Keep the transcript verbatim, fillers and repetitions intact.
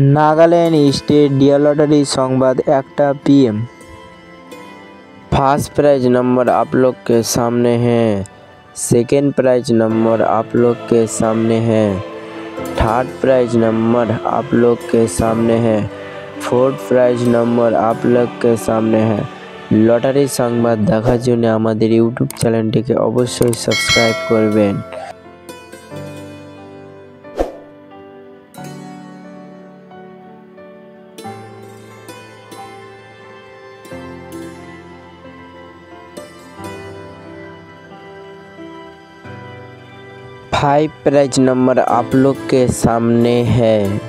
Nagaland state dear lottery संवाद एकटा PM. First prize number आप लोग के सामने है, सेकेंड प्राइज नंबर आप लोग के सामने है, थर्ड प्राइज नंबर आप लोग के सामने है, फोर्थ प्राइज नंबर आप लोग के सामने है। लॉटरी संवाद देखार जन्य आमादेर यूट्यूब चैनलটিকে अवश्य सब्सक्राइब करबेन। फाइव प्राइज नंबर आप लोग के सामने है।